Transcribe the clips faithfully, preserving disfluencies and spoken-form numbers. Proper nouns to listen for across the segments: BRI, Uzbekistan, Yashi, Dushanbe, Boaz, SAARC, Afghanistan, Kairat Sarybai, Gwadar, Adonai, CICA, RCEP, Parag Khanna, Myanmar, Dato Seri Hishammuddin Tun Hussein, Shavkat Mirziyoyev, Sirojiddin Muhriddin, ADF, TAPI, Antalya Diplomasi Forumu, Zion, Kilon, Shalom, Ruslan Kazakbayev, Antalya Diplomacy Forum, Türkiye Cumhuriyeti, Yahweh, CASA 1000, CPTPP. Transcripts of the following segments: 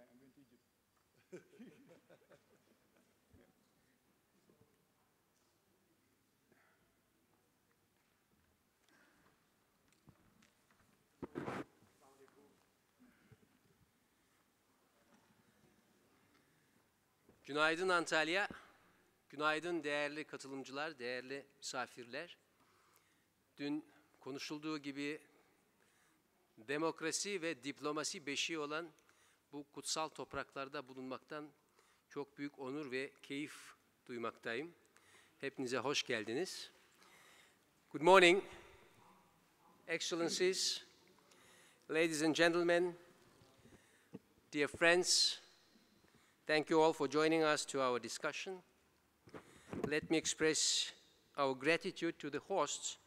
back. I'm going to Egypt. Yeah. Günaydın Antalya, günaydın değerli katılımcılar, değerli misafirler. Dün konuşulduğu gibi demokrasi ve diplomasi beşiği olan bu kutsal topraklarda bulunmaktan çok büyük onur ve keyif duymaktayım. Hepinize hoş geldiniz. Good morning, Excellencies, ladies and gentlemen, dear friends. Thank you all for joining us to our discussion. Let me express our gratitude to the hosts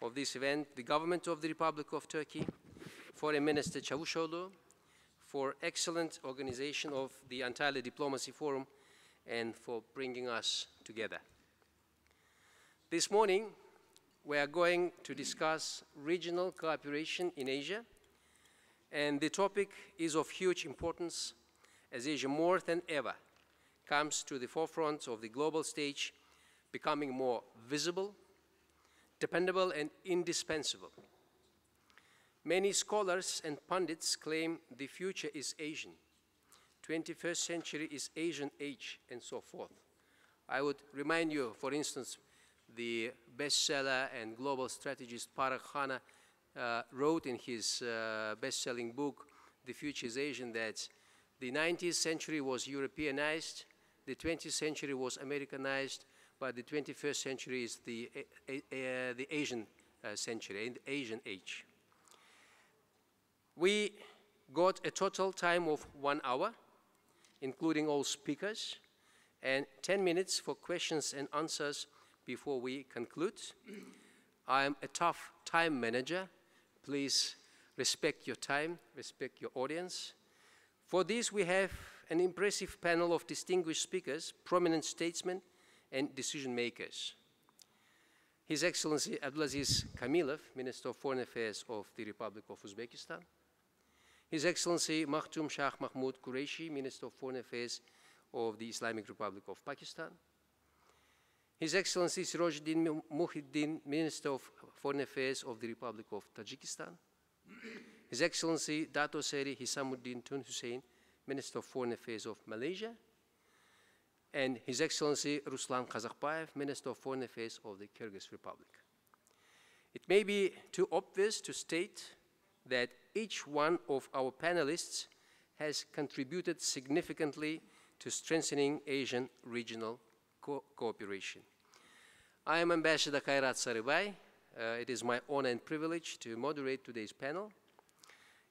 of this event, the Government of the Republic of Turkey, Foreign Minister Çavuşoğlu, for excellent organization of the Antalya Diplomacy Forum and for bringing us together. This morning, we are going to discuss regional cooperation in Asia, and the topic is of huge importance as Asia more than ever comes to the forefront of the global stage, becoming more visible, dependable, and indispensable. Many scholars and pundits claim the future is Asian, twenty-first century is Asian age, and so forth. I would remind you, for instance, the bestseller and global strategist Parag Khanna uh, wrote in his uh, best-selling book, The Future is Asian, that the nineteenth century was Europeanized, the twentieth century was Americanized, but the twenty-first century is the, uh, uh, the Asian uh, century, the Asian age. We got a total time of one hour, including all speakers, and ten minutes for questions and answers before we conclude. I am a tough time manager. Please respect your time, respect your audience. For this, we have an impressive panel of distinguished speakers, prominent statesmen, and decision makers. His Excellency Abdulaziz Kamilov, Minister of Foreign Affairs of the Republic of Uzbekistan. His Excellency Makhdoom Shah Mahmood Qureshi, Minister of Foreign Affairs of the Islamic Republic of Pakistan. His Excellency Sirojiddin Muhriddin, Minister of Foreign Affairs of the Republic of Tajikistan. His Excellency Dato Seri Hishammuddin Tun Hussein, Minister of Foreign Affairs of Malaysia, and His Excellency Ruslan Kazakbayev, Minister of Foreign Affairs of the Kyrgyz Republic. It may be too obvious to state that each one of our panelists has contributed significantly to strengthening Asian regional co cooperation. I am Ambassador Kairat Sarybai. Uh, it is my honor and privilege to moderate today's panel.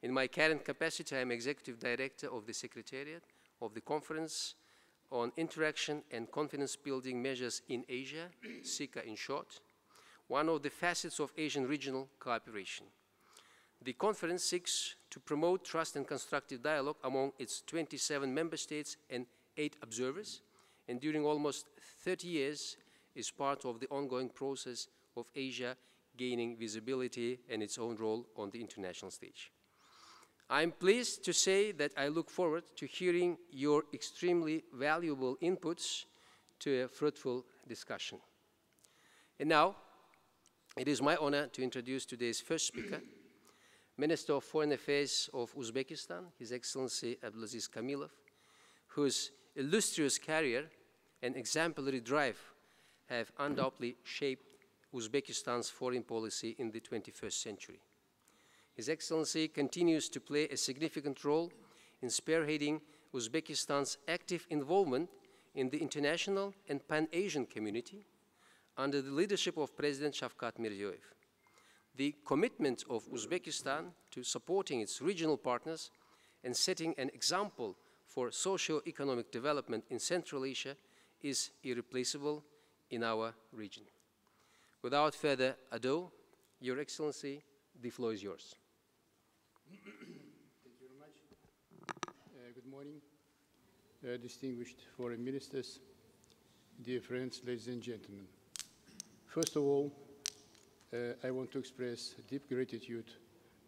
In my current capacity, I am Executive Director of the Secretariat of the Conference on Interaction and Confidence Building Measures in Asia, CICA in short, one of the facets of Asian regional cooperation. The conference seeks to promote trust and constructive dialogue among its twenty-seven member states and eight observers, and during almost thirty years is part of the ongoing process of Asia gaining visibility and its own role on the international stage. I'm pleased to say that I look forward to hearing your extremely valuable inputs to a fruitful discussion. And now, it is my honor to introduce today's first speaker, Minister of Foreign Affairs of Uzbekistan, His Excellency Abdulaziz Kamilov, whose illustrious career and exemplary drive have undoubtedly shaped Uzbekistan's foreign policy in the twenty-first century. His Excellency continues to play a significant role in spearheading Uzbekistan's active involvement in the international and pan-Asian community under the leadership of President Shavkat Mirziyoyev. The commitment of Uzbekistan to supporting its regional partners and setting an example for socio-economic development in Central Asia is irreplaceable in our region. Without further ado, Your Excellency, the floor is yours. Thank you very much. Uh, good morning, uh, distinguished foreign ministers, dear friends, ladies and gentlemen. First of all, uh, I want to express deep gratitude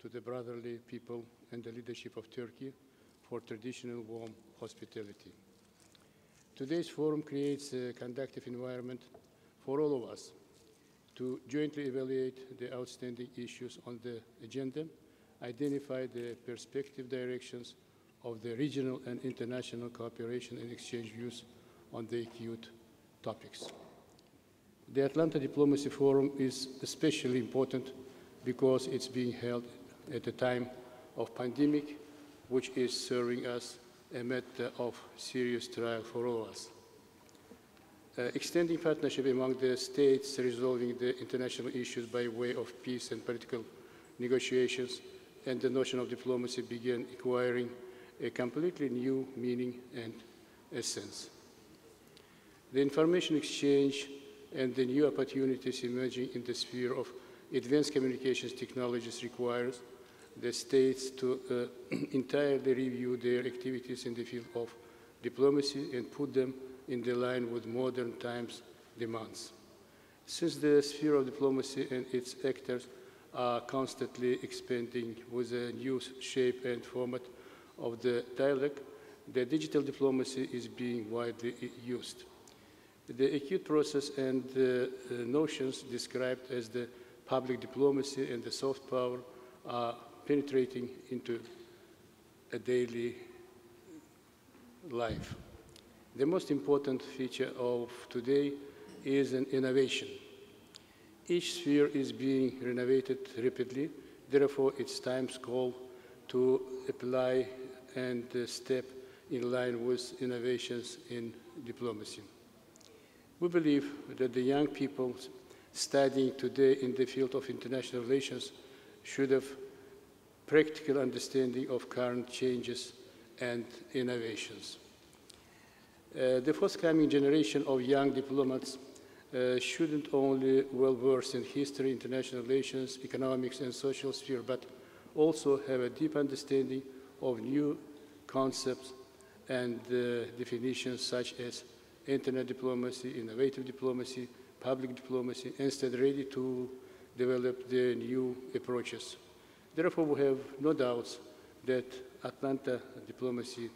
to the brotherly people and the leadership of Turkey for traditional warm hospitality. Today's forum creates a conducive environment for all of us to jointly evaluate the outstanding issues on the agenda, identify the prospective directions of the regional and international cooperation, and exchange views on the acute topics. The Antalya Diplomacy Forum is especially important because it's being held at a time of pandemic, which is serving us a matter of serious trial for all of us. Uh, extending partnership among the states, resolving the international issues by way of peace and political negotiations, and the notion of diplomacy began acquiring a completely new meaning and essence. The information exchange and the new opportunities emerging in the sphere of advanced communications technologies requires the states to uh, entirely review their activities in the field of diplomacy and put them in the line with modern times' demands. Since the sphere of diplomacy and its actors are constantly expanding with a new shape and format of the dialogue, the digital diplomacy is being widely used. The acute process and the uh, notions described as the public diplomacy and the soft power are penetrating into a daily life. The most important feature of today is an innovation. Each sphere is being renovated rapidly, therefore it's time's call to apply and step in line with innovations in diplomacy. We believe that the young people studying today in the field of international relations should have practical understanding of current changes and innovations. Uh, the forthcoming generation of young diplomats uh, shouldn't only well-versed in history, international relations, economics, and social sphere, but also have a deep understanding of new concepts and uh, definitions such as internet diplomacy, innovative diplomacy, public diplomacy, and stand ready to develop their new approaches. Therefore, we have no doubts that Antalya Diplomacy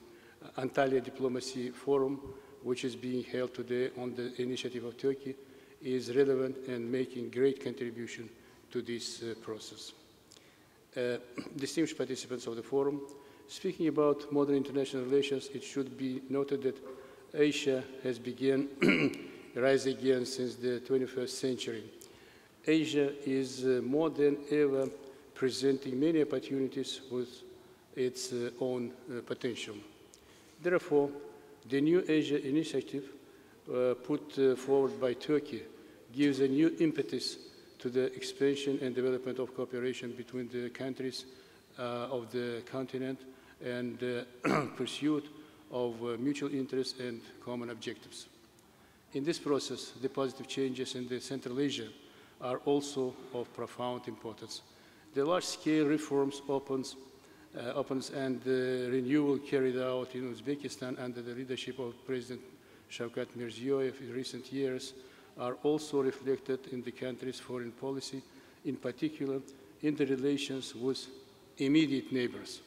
Antalya Diplomacy Forum, which is being held today on the initiative of Turkey, is relevant and making great contribution to this uh, process. Uh, distinguished participants of the forum, speaking about modern international relations, it should be noted that Asia has begun to rise again since the twenty-first century. Asia is uh, more than ever presenting many opportunities with its uh, own uh, potential. Therefore, the New Asia Initiative uh, put uh, forward by Turkey gives a new impetus to the expansion and development of cooperation between the countries uh, of the continent and uh, pursuit of uh, mutual interests and common objectives. In this process, the positive changes in the Central Asia are also of profound importance. The large-scale reforms opens Uh, opens and the uh, renewal carried out in Uzbekistan under the leadership of President Shavkat Mirziyoyev in recent years are also reflected in the country's foreign policy, in particular in the relations with immediate neighbors.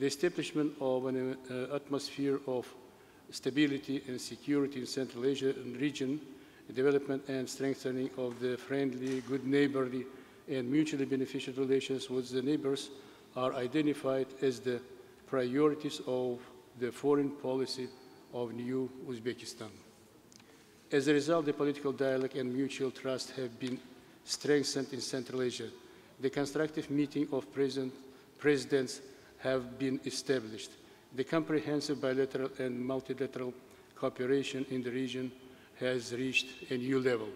The establishment of an uh, atmosphere of stability and security in Central Asia region, development and strengthening of the friendly, good neighborly, and mutually beneficial relations with the neighbors are identified as the priorities of the foreign policy of New Uzbekistan. As a result, the political dialogue and mutual trust have been strengthened in Central Asia. The constructive meeting of present presidents have been established. The comprehensive bilateral and multilateral cooperation in the region has reached a new level.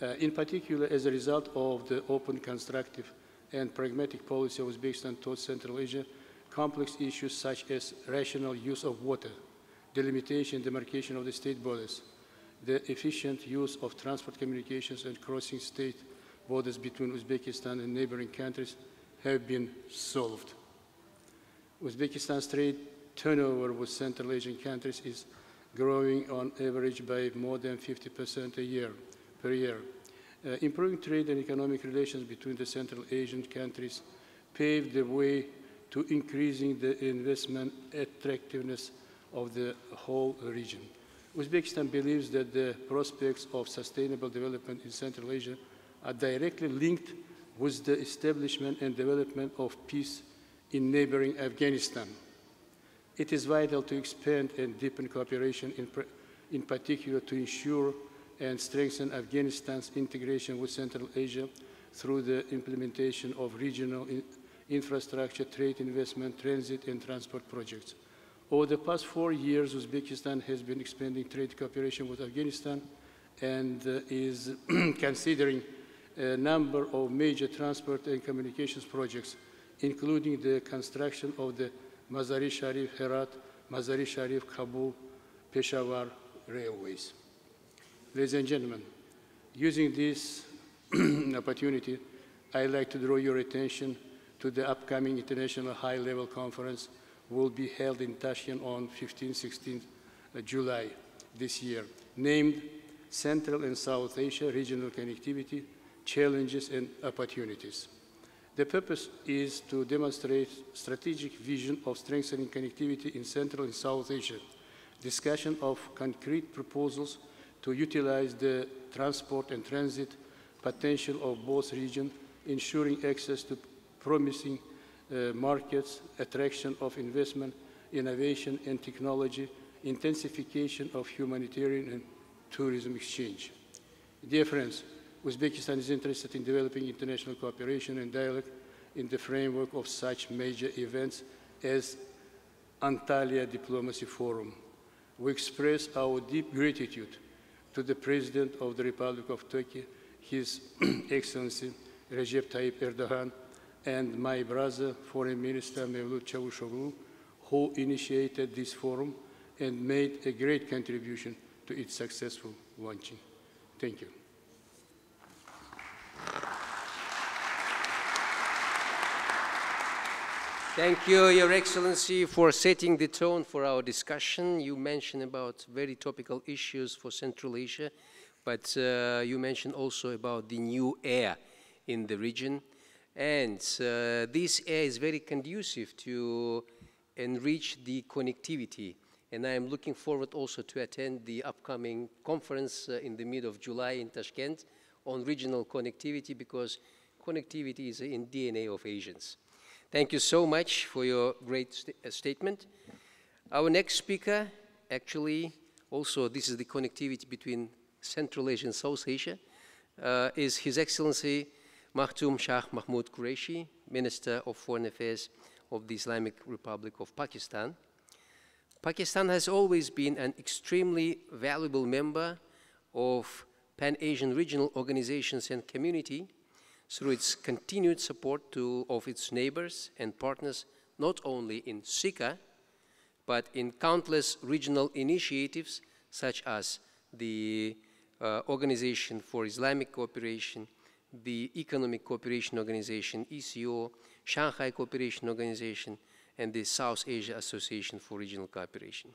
Uh, in particular, as a result of the open, constructive, and pragmatic policy of Uzbekistan towards Central Asia, complex issues such as rational use of water, delimitation and demarcation of the state borders, the efficient use of transport communications and crossing state borders between Uzbekistan and neighboring countries have been solved. Uzbekistan's trade turnover with Central Asian countries is growing on average by more than fifty percent a year per year. Uh, improving trade and economic relations between the Central Asian countries paved the way to increasing the investment attractiveness of the whole region. Uzbekistan believes that the prospects of sustainable development in Central Asia are directly linked with the establishment and development of peace in neighboring Afghanistan. It is vital to expand and deepen cooperation, in, in particular to ensure and strengthen Afghanistan's integration with Central Asia through the implementation of regional in infrastructure, trade investment, transit, and transport projects. Over the past four years, Uzbekistan has been expanding trade cooperation with Afghanistan and uh, is considering a number of major transport and communications projects, including the construction of the Mazari-Sharif-Herat, Mazari-Sharif-Kabul-Peshawar railways. Ladies and gentlemen, using this opportunity, I'd like to draw your attention to the upcoming international high-level conference will be held in Tashkent on fifteenth to sixteenth July this year, named Central and South Asia Regional Connectivity, Challenges and Opportunities. The purpose is to demonstrate strategic vision of strengthening connectivity in Central and South Asia, discussion of concrete proposals to utilize the transport and transit potential of both regions, ensuring access to promising Uh, markets, attraction of investment, innovation and technology, intensification of humanitarian and tourism exchange. Dear friends, Uzbekistan is interested in developing international cooperation and dialogue in the framework of such major events as Antalya Diplomacy Forum. We express our deep gratitude to the President of the Republic of Turkey, His Excellency Recep Tayyip Erdogan, and my brother, Foreign Minister Mevlüt Çavuşoğlu, who initiated this forum and made a great contribution to its successful launching. Thank you. Thank you, Your Excellency, for setting the tone for our discussion. You mentioned about very topical issues for Central Asia, but uh, you mentioned also about the new air in the region. And uh, this air is very conducive to enrich the connectivity. And I am looking forward also to attend the upcoming conference uh, in the mid of July in Tashkent on regional connectivity, because connectivity is in D N A of Asians. Thank you so much for your great st uh, statement. Our next speaker, actually, also this is the connectivity between Central Asia and South Asia, uh, is His Excellency Makhdoom Shah Mahmood Qureshi, Minister of Foreign Affairs of the Islamic Republic of Pakistan. Pakistan has always been an extremely valuable member of Pan-Asian regional organizations and community through its continued support to, of its neighbors and partners, not only in C I C A, but in countless regional initiatives such as the uh, Organization for Islamic Cooperation, the Economic Cooperation Organization, E C O, Shanghai Cooperation Organization, and the South Asia Association for Regional Cooperation.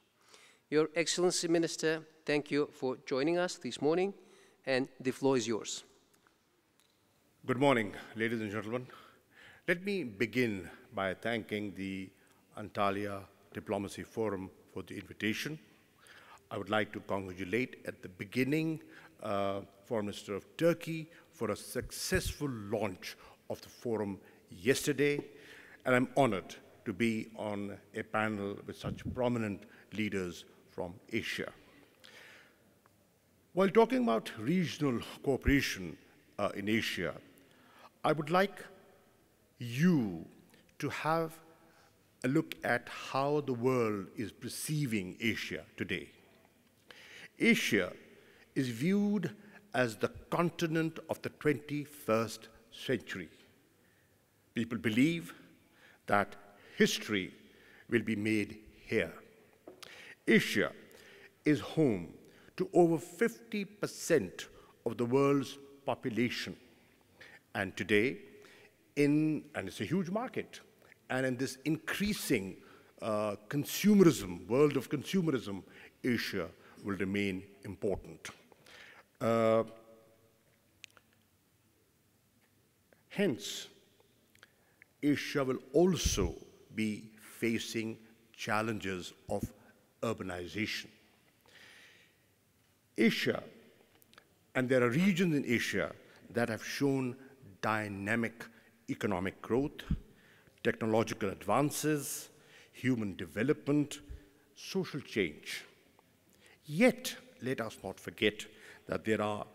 Your Excellency, Minister, thank you for joining us this morning, and the floor is yours. Good morning, ladies and gentlemen. Let me begin by thanking the Antalya Diplomacy Forum for the invitation. I would like to congratulate at the beginning uh, Foreign Minister of Turkey for a successful launch of the forum yesterday, and I'm honored to be on a panel with such prominent leaders from Asia. While talking about regional cooperation uh, in Asia, I would like you to have a look at how the world is perceiving Asia today. Asia is viewed as the continent of the twenty-first century. People believe that history will be made here. Asia is home to over fifty percent of the world's population. And today, in, and it's a huge market, and in this increasing uh, consumerism, world of consumerism, Asia will remain important. Uh, hence, Asia will also be facing challenges of urbanization. Asia, and there are regions in Asia that have shown dynamic economic growth, technological advances, human development, social change. Yet, let us not forget that there are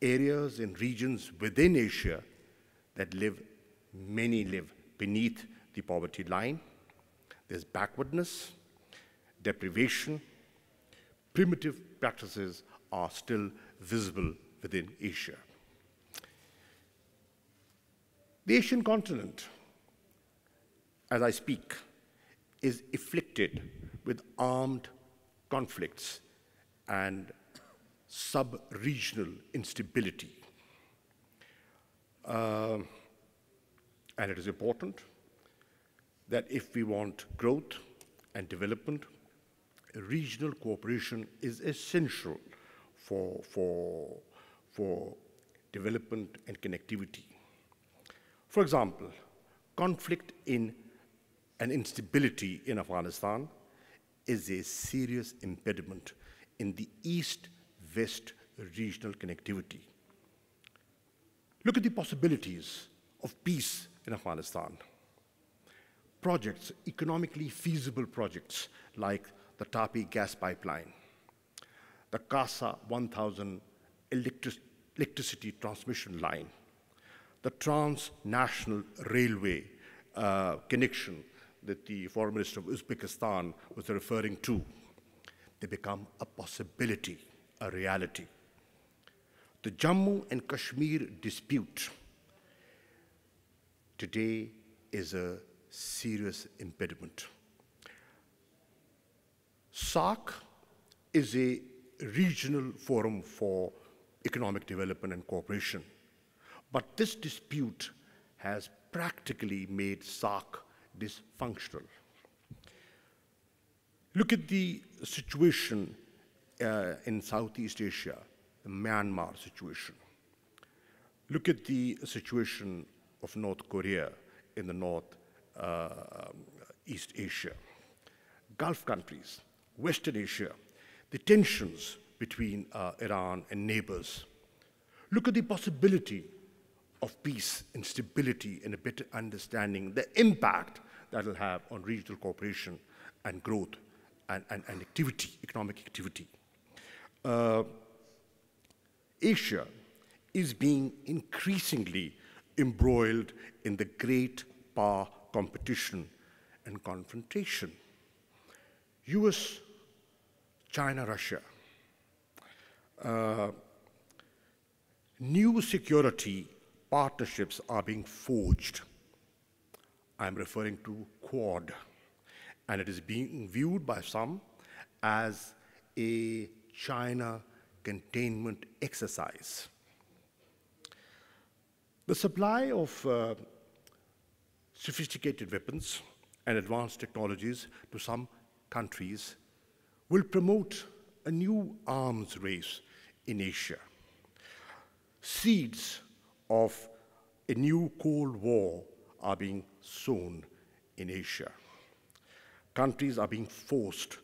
areas and regions within Asia that live, many live beneath the poverty line. There's backwardness, deprivation, primitive practices are still visible within Asia. The Asian continent, as I speak, is afflicted with armed conflicts and sub-regional instability. Uh, and it is important that if we want growth and development, regional cooperation is essential for, for, for development and connectivity. For example, conflict in and instability in Afghanistan is a serious impediment in the East-West regional connectivity. Look at the possibilities of peace in Afghanistan. Projects, economically feasible projects like the TAPI gas pipeline, the CASA one thousand electric electricity transmission line, the transnational railway uh, connection that the Foreign Minister of Uzbekistan was referring to, they become a possibility, a reality. The Jammu and Kashmir dispute today is a serious impediment. SAARC is a regional forum for economic development and cooperation, but this dispute has practically made SAARC dysfunctional. Look at the situation uh, in Southeast Asia, the Myanmar situation. Look at the situation of North Korea in the North uh, East Asia. Gulf countries, Western Asia, the tensions between uh, Iran and neighbors. Look at the possibility of peace and stability and a better understanding, the impact that will have on regional cooperation and growth and, and, and activity, economic activity. Uh, Asia is being increasingly embroiled in the great power competition and confrontation. U S, China, Russia. Uh, new security partnerships are being forged. I'm referring to Quad, and it is being viewed by some as a China containment exercise. The supply of uh, sophisticated weapons and advanced technologies to some countries will promote a new arms race in Asia. Seeds of a new Cold War are being sown in Asia. Countries are being forced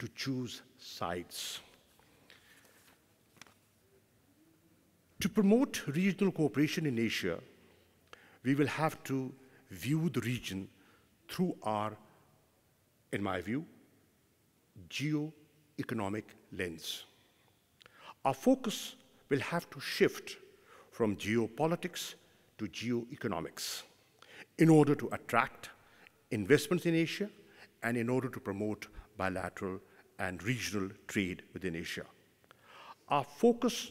to choose sides. To promote regional cooperation in Asia, we will have to view the region through our, in my view, geo-economic lens. Our focus will have to shift from geopolitics to geoeconomics in order to attract investments in Asia and in order to promote bilateral and regional trade within Asia. Our focus,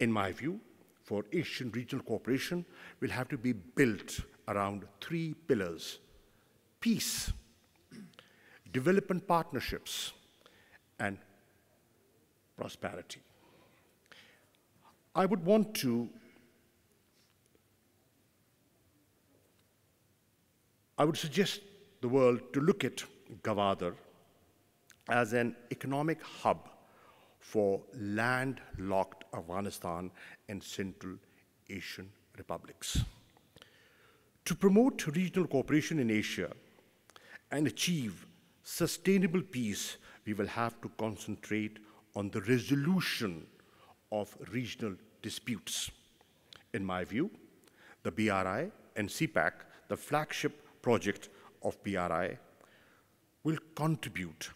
in my view, for Asian regional cooperation will have to be built around three pillars: peace, development partnerships, and prosperity. I would want to I would suggest the world to look at Gwadar as an economic hub for landlocked Afghanistan and Central Asian republics. to promote regional cooperation in Asia and achieve sustainable peace, we will have to concentrate on the resolution of regional disputes. In my view, the B R I and CPAC, the flagship project of B R I, will contribute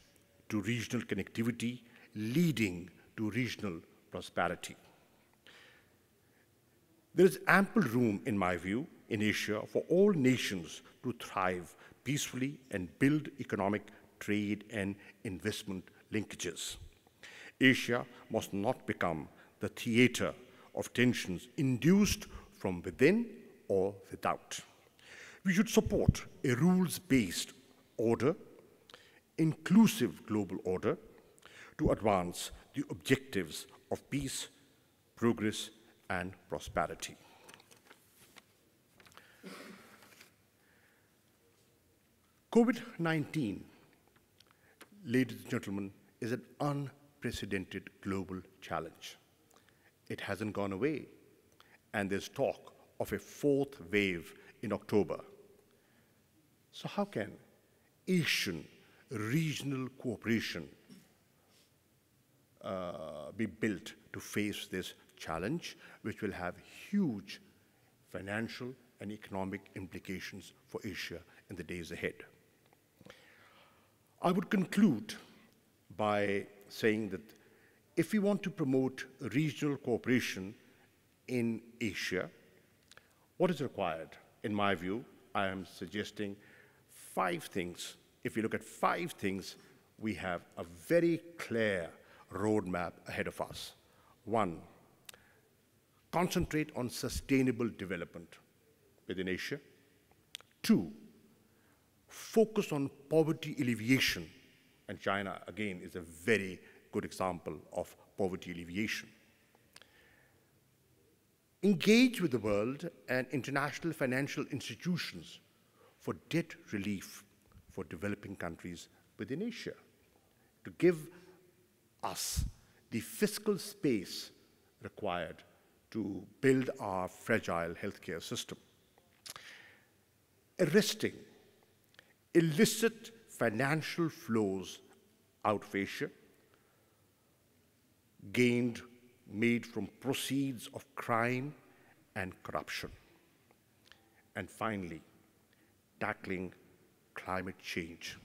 to regional connectivity, leading to regional prosperity. There is ample room, in my view, in Asia for all nations to thrive peacefully and build economic, trade, and investment linkages. Asia must not become the theater of tensions induced from within or without. We should support a rules-based order, inclusive global order, to advance the objectives of peace, progress, and prosperity. COVID nineteen, ladies and gentlemen, is an unprecedented global challenge. It hasn't gone away, and there's talk of a fourth wave in October. So how can Asian regional cooperation uh, be built to face this challenge, which will have huge financial and economic implications for Asia in the days ahead? I would conclude by saying that if we want to promote regional cooperation in Asia, what is required? In my view, I am suggesting five things. If you look at five things, we have a very clear roadmap ahead of us. One, concentrate on sustainable development within Asia. Two, focus on poverty alleviation. And China, again, is a very good example of poverty alleviation. Engage with the world and international financial institutions for debt relief for developing countries within Asia, to give us the fiscal space required to build our fragile healthcare system. Arresting illicit financial flows out of Asia, gained, made from proceeds of crime and corruption. And finally, tackling climate change.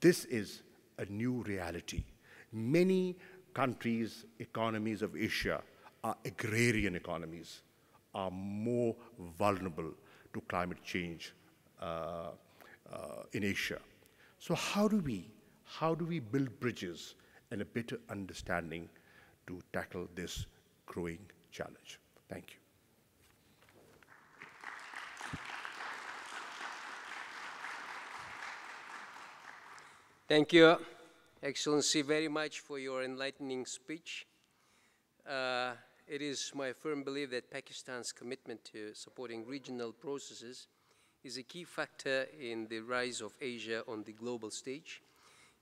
This is a new reality. Many countries, economies of Asia, our agrarian economies, are more vulnerable to climate change uh, uh, in Asia. So how do we, how do we build bridges and a better understanding to tackle this growing challenge? Thank you. Thank you, Excellency, very much for your enlightening speech. Uh, it is my firm belief that Pakistan's commitment to supporting regional processes is a key factor in the rise of Asia on the global stage.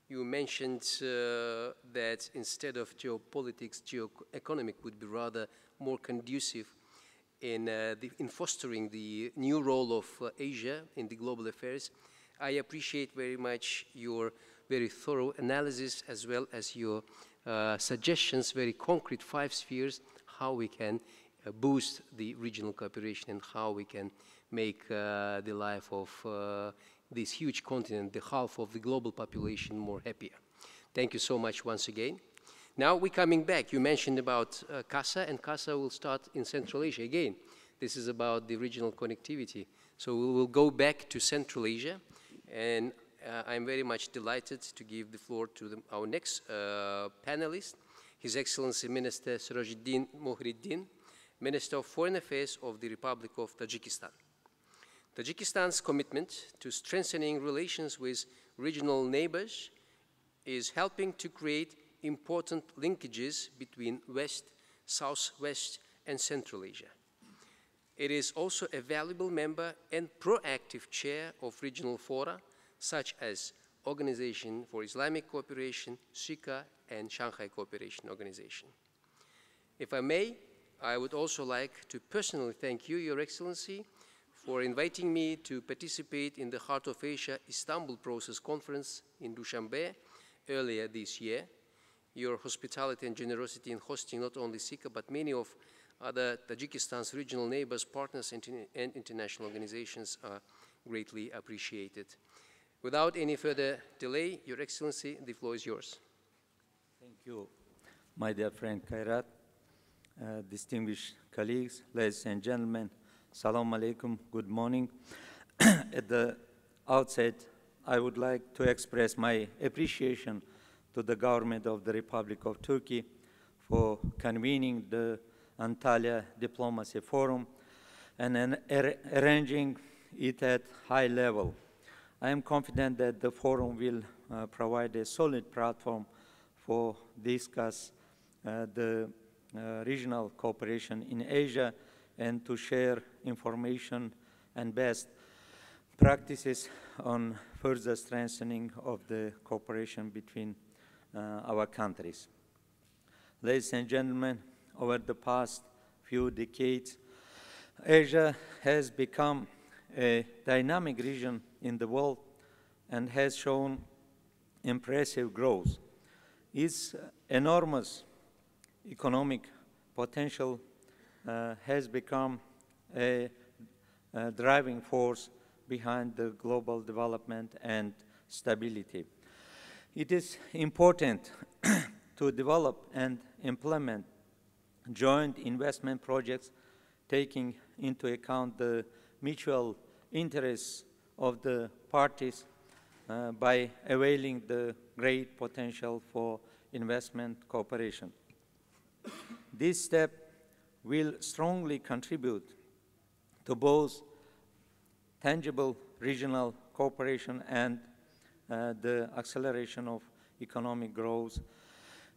You mentioned uh, that instead of geopolitics, geoeconomic would be rather more conducive in, uh, the, in fostering the new role of uh, Asia in the global affairs. I appreciate very much your very thorough analysis as well as your uh, suggestions, very concrete five spheres, how we can uh, boost the regional cooperation and how we can make uh, the life of uh, this huge continent, the half of the global population, more happier. Thank you so much once again. Now we're coming back. You mentioned about uh, CASA, and CASA will start in Central Asia again. This is about the regional connectivity. So we will go back to Central Asia, and uh, I'm very much delighted to give the floor to the, our next uh, panelist, His Excellency Minister Sirojiddin Muhriddin, Minister of Foreign Affairs of the Republic of Tajikistan. Tajikistan's commitment to strengthening relations with regional neighbors is helping to create important linkages between West, Southwest, and Central Asia. It is also a valuable member and proactive chair of regional fora, such as Organization for Islamic Cooperation, CICA, and Shanghai Cooperation Organization. If I may, I would also like to personally thank you, Your Excellency, for inviting me to participate in the Heart of Asia Istanbul Process Conference in Dushanbe earlier this year. Your hospitality and generosity in hosting not only CICA but many of other Tajikistan's regional neighbors, partners, and international organizations are greatly appreciated. Without any further delay, Your Excellency, the floor is yours. Thank you, my dear friend Kairat, uh, distinguished colleagues, ladies and gentlemen, Salaam alaikum, good morning. At the outset, I would like to express my appreciation to the government of the Republic of Turkey for convening the Antalya Diplomacy Forum and an ar arranging it at high level. I am confident that the forum will uh, provide a solid platform for discuss uh, the uh, regional cooperation in Asia and to share information and best practices on further strengthening of the cooperation between uh, our countries. Ladies and gentlemen, over the past few decades, Asia has become a dynamic region in the world and has shown impressive growth. Its enormous economic potential uh, has become a, a driving force behind the global development and stability. It is important to develop and implement joint investment projects taking into account the mutual interests of the parties uh, by availing the great potential for investment cooperation. This step will strongly contribute to both tangible regional cooperation and uh, the acceleration of economic growth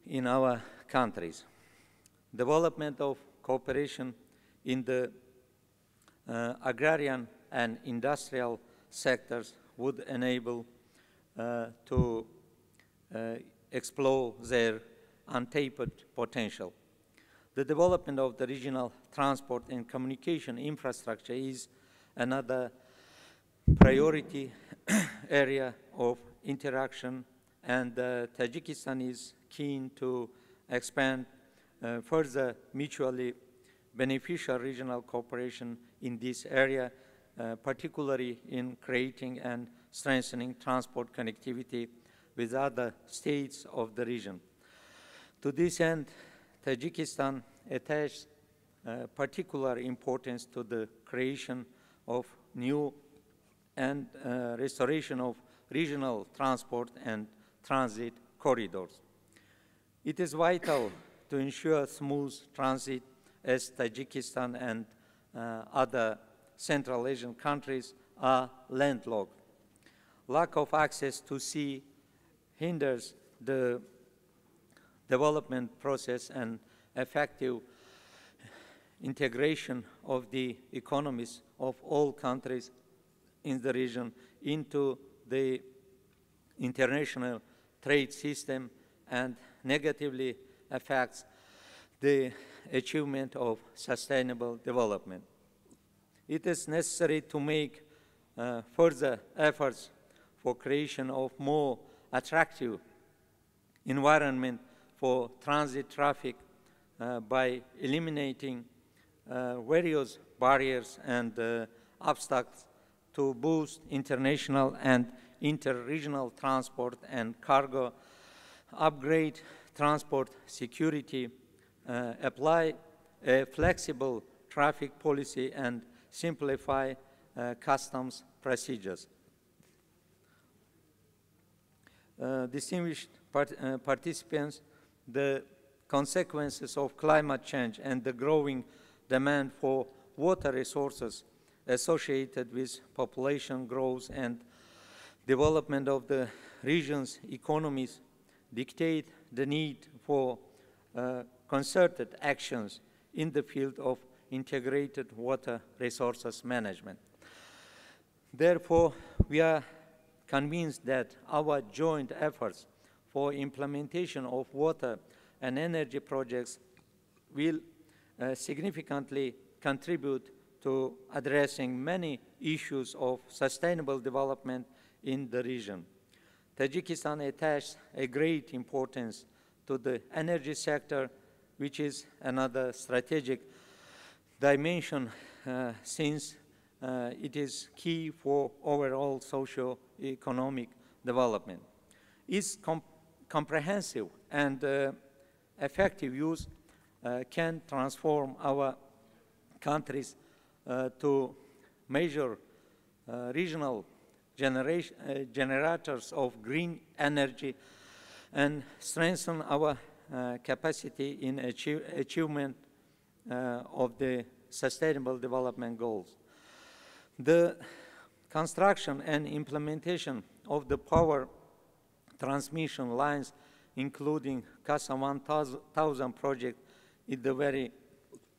in our countries. Development of cooperation in the uh, agrarian and industrial sectors would enable uh, to uh, explore their untapped potential. The development of the regional transport and communication infrastructure is another priority area of interaction, and uh, Tajikistan is keen to expand uh, further mutually beneficial regional cooperation in this area, Uh, particularly in creating and strengthening transport connectivity with other states of the region. To this end, Tajikistan attaches uh, particular importance to the creation of new and uh, restoration of regional transport and transit corridors. It is vital to ensure smooth transit as Tajikistan and uh, other Central Asian countries are landlocked. Lack of access to sea hinders the development process and effective integration of the economies of all countries in the region into the international trade system and negatively affects the achievement of sustainable development. It is necessary to make uh, further efforts for creation of more attractive environment for transit traffic uh, by eliminating uh, various barriers and uh, obstacles to boost international and inter-regional transport and cargo, upgrade transport security, uh, apply a flexible traffic policy, and simplify uh, customs procedures. Uh, distinguished part, uh, participants, the consequences of climate change and the growing demand for water resources associated with population growth and development of the region's economies dictate the need for uh, concerted actions in the field of integrated water resources management. Therefore, we are convinced that our joint efforts for implementation of water and energy projects will uh, significantly contribute to addressing many issues of sustainable development in the region. Tajikistan attaches a great importance to the energy sector, which is another strategic dimension uh, since uh, it is key for overall socio-economic development. Its com comprehensive and uh, effective use uh, can transform our countries uh, to major uh, regional generation, uh, generators of green energy and strengthen our uh, capacity in achieve, achievement uh, of the Sustainable Development Goals. The construction and implementation of the power transmission lines, including CASA one thousand project, is very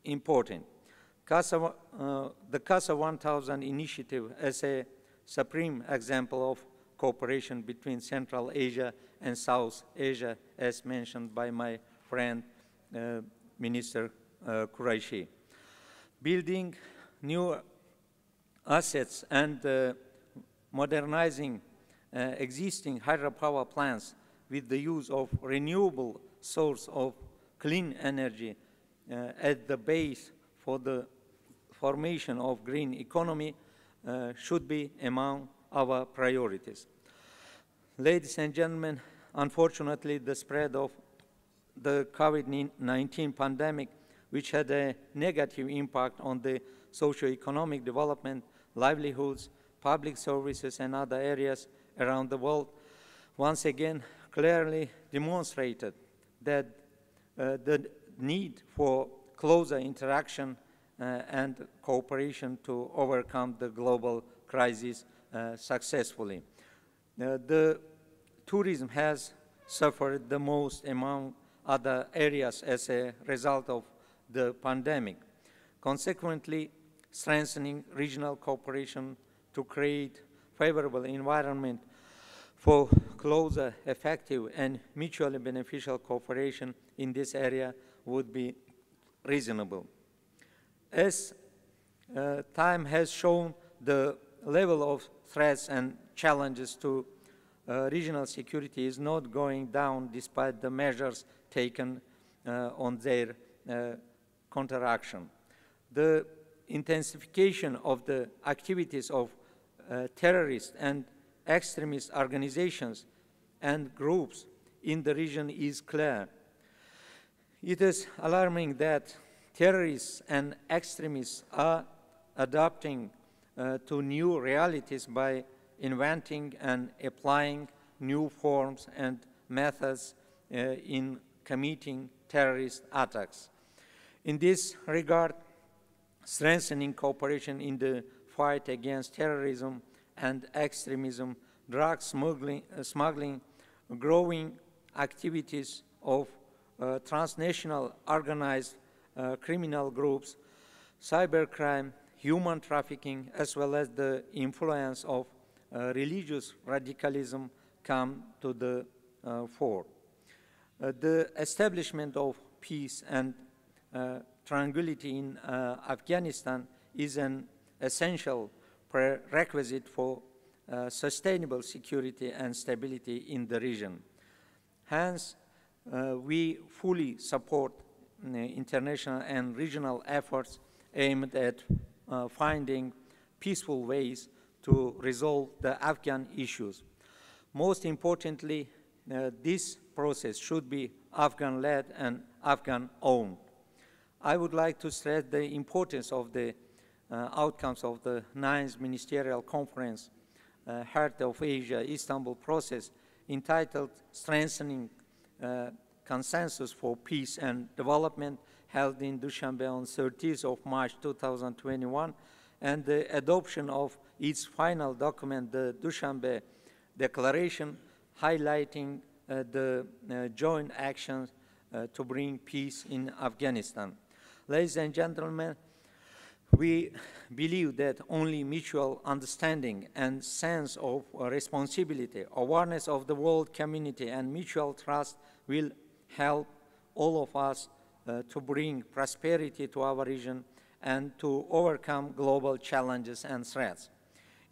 important. CASA, uh, the CASA one thousand initiative as a supreme example of cooperation between Central Asia and South Asia, as mentioned by my friend, uh, Minister uh, Qureshi. Building new assets and uh, modernizing uh, existing hydropower plants with the use of renewable source of clean energy uh, at the base for the formation of green economy uh, should be among our priorities. Ladies and gentlemen, unfortunately, the spread of the COVID nineteen pandemic, which had a negative impact on the socio-economic development, livelihoods, public services, and other areas around the world, once again clearly demonstrated that uh, the need for closer interaction uh, and cooperation to overcome the global crisis uh, successfully. Uh, the tourism has suffered the most among other areas as a result of the pandemic. Consequently, strengthening regional cooperation to create favorable environment for closer, effective, and mutually beneficial cooperation in this area would be reasonable. As uh, time has shown, the level of threats and challenges to uh, regional security is not going down despite the measures taken uh, on their uh, counteraction. The intensification of the activities of uh, terrorist and extremist organizations and groups in the region is clear. It is alarming that terrorists and extremists are adapting uh, to new realities by inventing and applying new forms and methods uh, in committing terrorist attacks. In this regard, strengthening cooperation in the fight against terrorism and extremism, drug smuggling, uh, smuggling, growing activities of uh, transnational organized uh, criminal groups, cybercrime, human trafficking, as well as the influence of uh, religious radicalism come to the uh, fore. Uh, the establishment of peace and uh, tranquility in uh, Afghanistan is an essential prerequisite for uh, sustainable security and stability in the region. Hence, uh, we fully support uh, international and regional efforts aimed at uh, finding peaceful ways to resolve the Afghan issues. Most importantly, uh, this process should be Afghan-led and Afghan-owned. I would like to stress the importance of the Uh, outcomes of the ninth Ministerial Conference, uh, Heart of Asia, Istanbul process, entitled Strengthening uh, Consensus for Peace and Development, held in Dushanbe on thirtieth of March two thousand twenty-one, and the adoption of its final document, the Dushanbe Declaration, highlighting uh, the uh, joint actions uh, to bring peace in Afghanistan. Ladies and gentlemen, we believe that only mutual understanding and sense of responsibility, awareness of the world community, and mutual trust will help all of us uh, to bring prosperity to our region and to overcome global challenges and threats.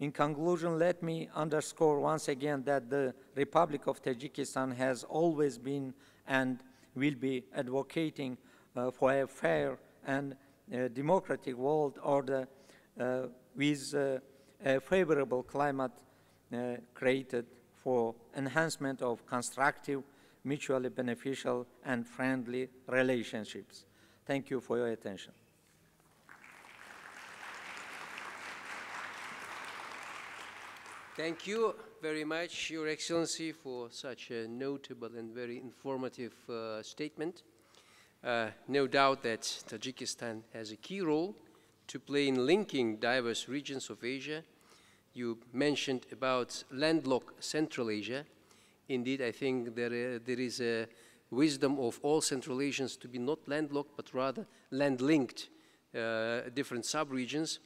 In conclusion, let me underscore once again that the Republic of Tajikistan has always been and will be advocating uh, for a fair and uh, democratic world order uh, with uh, a favorable climate uh, created for enhancement of constructive, mutually beneficial and friendly relationships. Thank you for your attention. Thank you very much, Your Excellency, for such a notable and very informative uh, statement. Uh, no doubt that Tajikistan has a key role to play in linking diverse regions of Asia. You mentioned about landlocked Central Asia. Indeed, I think there, uh, there is a wisdom of all Central Asians to be not landlocked, but rather land-linked, uh, different sub-regions.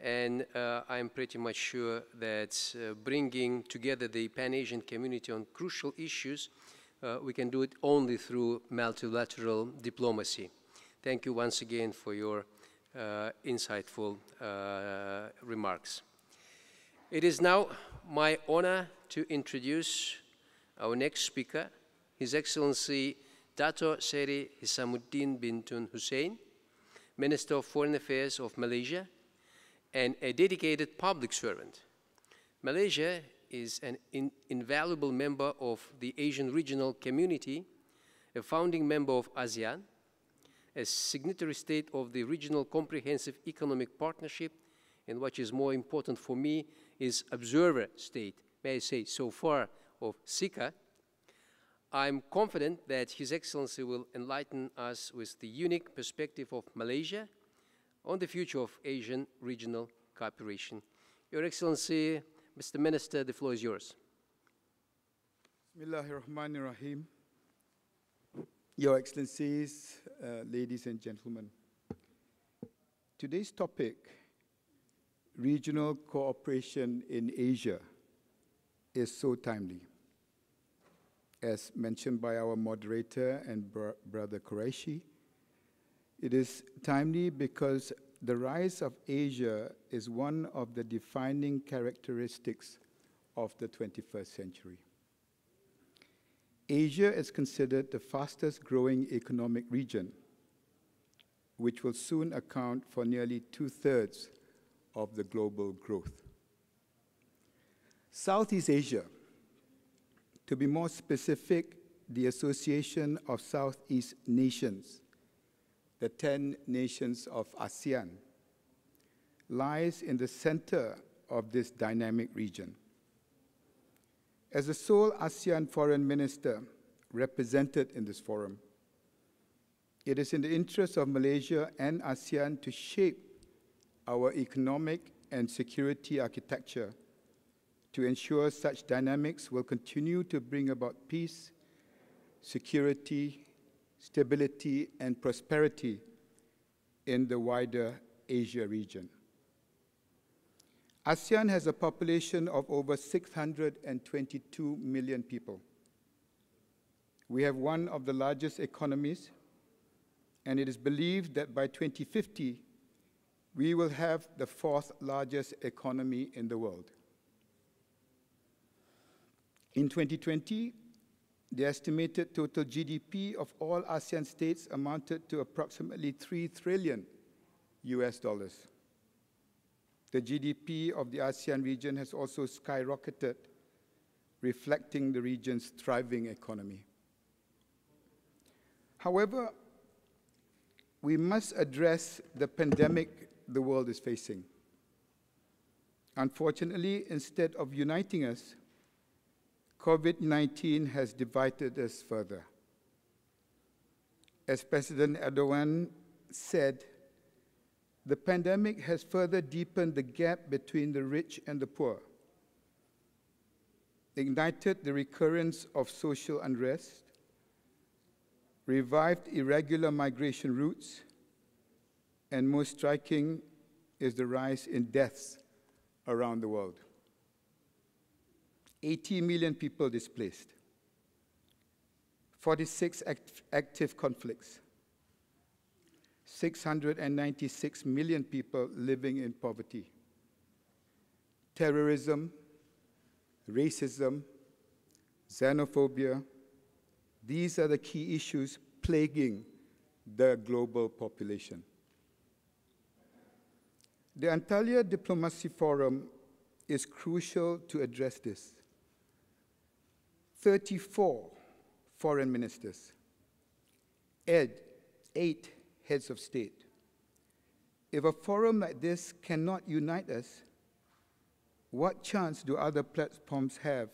And uh, I'm pretty much sure that uh, bringing together the Pan-Asian community on crucial issues, uh, we can do it only through multilateral diplomacy. Thank you once again for your uh, insightful uh, remarks. It is now my honor to introduce our next speaker, His Excellency Dato Seri Hishammuddin Tun Hussein, Minister of Foreign Affairs of Malaysia, and a dedicated public servant. Malaysia is an in invaluable member of the Asian regional community, a founding member of ASEAN, a signatory state of the Regional Comprehensive Economic Partnership, and what is more important for me is observer state, may I say so far, of C I C A. I'm confident that His Excellency will enlighten us with the unique perspective of Malaysia on the future of Asian regional cooperation. Your Excellency, Mister Minister, the floor is yours. Bismillahirrahmanirrahim. Your Excellencies, uh, ladies and gentlemen. Today's topic, regional cooperation in Asia, is so timely. As mentioned by our moderator and br Brother Qureshi, it is timely because the rise of Asia is one of the defining characteristics of the twenty-first century. Asia is considered the fastest growing economic region, which will soon account for nearly two-thirds of the global growth. Southeast Asia, to be more specific, the Association of Southeast Nations, the ten nations of ASEAN, lies in the center of this dynamic region. As the sole ASEAN foreign minister represented in this forum, it is in the interest of Malaysia and ASEAN to shape our economic and security architecture to ensure such dynamics will continue to bring about peace, security, stability and prosperity in the wider Asia region. ASEAN has a population of over six hundred twenty-two million people. We have one of the largest economies, and it is believed that by twenty fifty, we will have the fourth largest economy in the world. In twenty twenty, the estimated total G D P of all ASEAN states amounted to approximately three trillion U S dollars. The G D P of the ASEAN region has also skyrocketed, reflecting the region's thriving economy. However, we must address the pandemic the world is facing. Unfortunately, instead of uniting us, COVID nineteen has divided us further. As President Erdogan said, the pandemic has further deepened the gap between the rich and the poor, ignited the recurrence of social unrest, revived irregular migration routes, and most striking is the rise in deaths around the world. eighty million people displaced, forty-six act active conflicts, six hundred ninety-six million people living in poverty. Terrorism, racism, xenophobia, these are the key issues plaguing the global population. The Antalya Diplomacy Forum is crucial to address this. thirty-four foreign ministers, eight heads of state. If a forum like this cannot unite us, what chance do other platforms have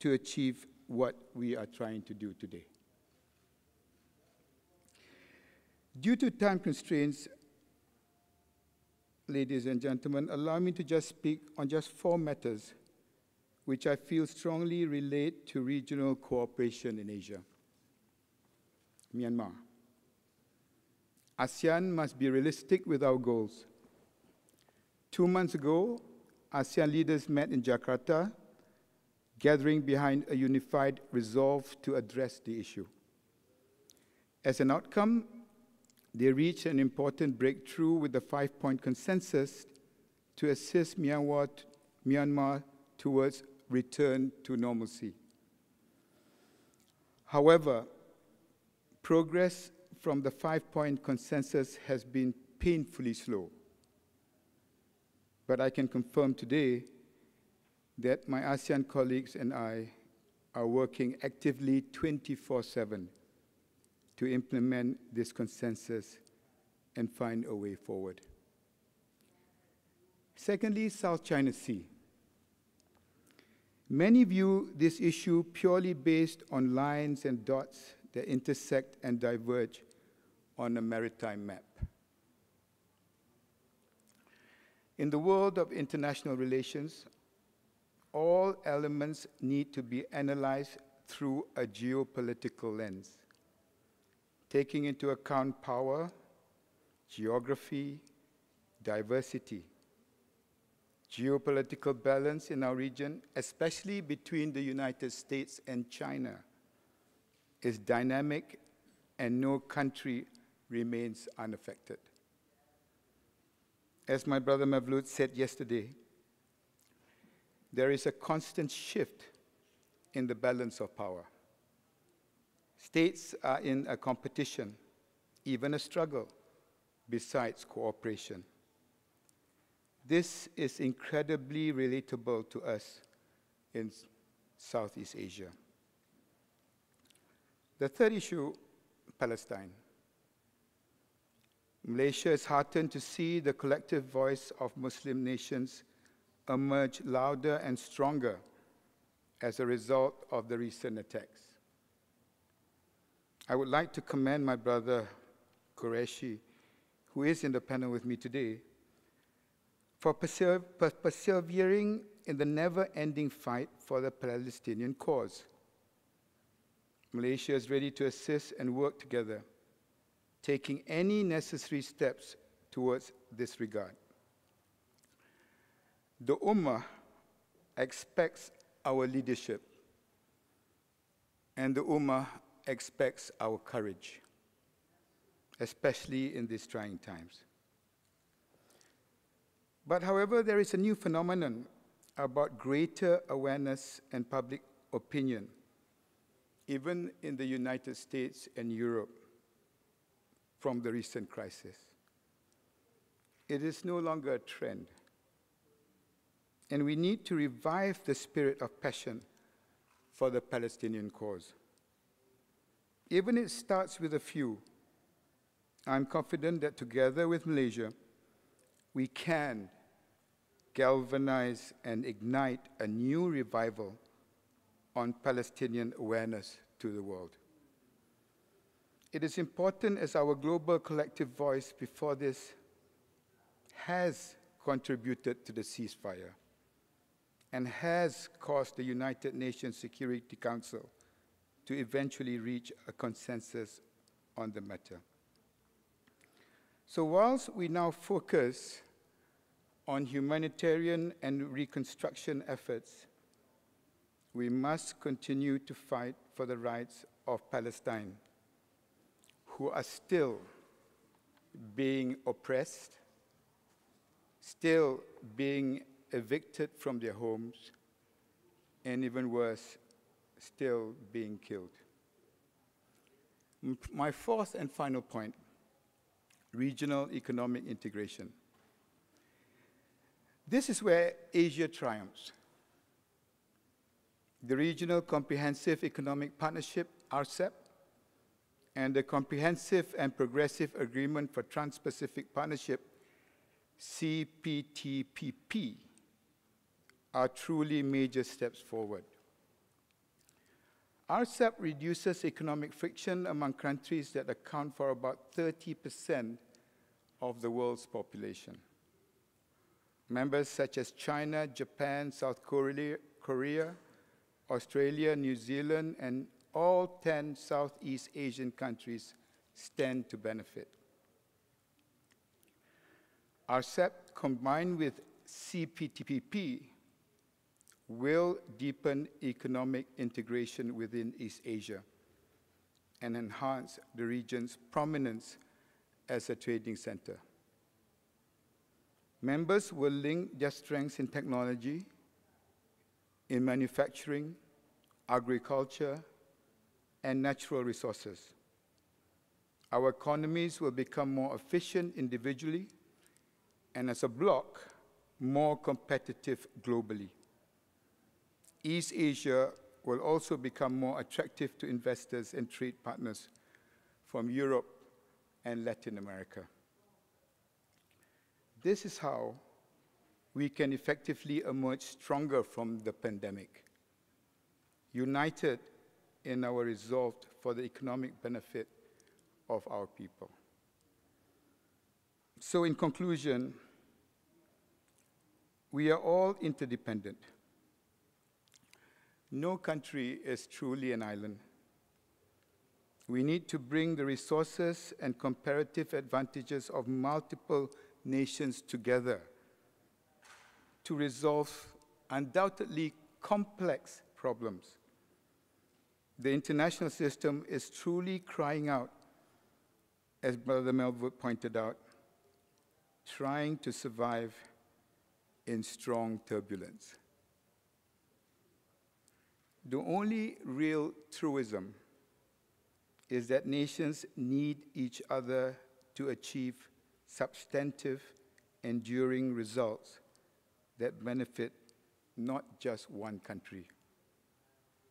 to achieve what we are trying to do today? Due to time constraints, ladies and gentlemen, allow me to just speak on just four matters which I feel strongly relate to regional cooperation in Asia. Myanmar. ASEAN must be realistic with our goals. Two months ago, ASEAN leaders met in Jakarta, gathering behind a unified resolve to address the issue. As an outcome, they reached an important breakthrough with the five-point consensus to assist Myanmar, Myanmar towards return to normalcy. However, progress from the five-point consensus has been painfully slow. But I can confirm today that my ASEAN colleagues and I are working actively twenty-four seven to implement this consensus and find a way forward. Secondly, South China Sea. Many view this issue purely based on lines and dots that intersect and diverge on a maritime map. In the world of international relations, all elements need to be analyzed through a geopolitical lens, taking into account power, geography, diversity, geopolitical balance in our region, especially between the United States and China, is dynamic and no country remains unaffected. As my brother Mevlüt said yesterday, there is a constant shift in the balance of power. States are in a competition, even a struggle, besides cooperation. This is incredibly relatable to us in Southeast Asia. The third issue, Palestine. Malaysia is heartened to see the collective voice of Muslim nations emerge louder and stronger as a result of the recent attacks. I would like to commend my brother Qureshi, who is in the panel with me today, for perse- per- persevering in the never-ending fight for the Palestinian cause. Malaysia is ready to assist and work together, taking any necessary steps towards this regard. The Ummah expects our leadership, and the Ummah expects our courage, especially in these trying times. But however, there is a new phenomenon about greater awareness and public opinion, even in the United States and Europe, from the recent crisis. It is no longer a trend, and we need to revive the spirit of passion for the Palestinian cause. Even if it starts with a few, I'm confident that together with Malaysia, we can galvanize and ignite a new revival on Palestinian awareness to the world. It is important as our global collective voice before this has contributed to the ceasefire and has caused the United Nations Security Council to eventually reach a consensus on the matter. So whilst we now focus on humanitarian and reconstruction efforts, we must continue to fight for the rights of Palestine, who are still being oppressed, still being evicted from their homes, and even worse, still being killed. My fourth and final point, regional economic integration. This is where Asia triumphs. The Regional Comprehensive Economic Partnership, R C E P, and the Comprehensive and Progressive Agreement for Trans-Pacific Partnership, C P T P P, are truly major steps forward. R C E P reduces economic friction among countries that account for about thirty percent of the world's population. Members such as China, Japan, South Korea, Korea, Australia, New Zealand, and all ten Southeast Asian countries stand to benefit. R C E P, combined with C P T P P, will deepen economic integration within East Asia and enhance the region's prominence as a trading center. Members will link their strengths in technology, in manufacturing, agriculture, and natural resources. Our economies will become more efficient individually and, as a bloc, more competitive globally. East Asia will also become more attractive to investors and trade partners from Europe and Latin America. This is how we can effectively emerge stronger from the pandemic, united in our resolve for the economic benefit of our people. So in conclusion, we are all interdependent. No country is truly an island. We need to bring the resources and comparative advantages of multiple nations together to resolve undoubtedly complex problems. The international system is truly crying out, as Brother Mevlüt pointed out, trying to survive in strong turbulence. The only real truism is that nations need each other to achieve substantive, enduring results that benefit not just one country,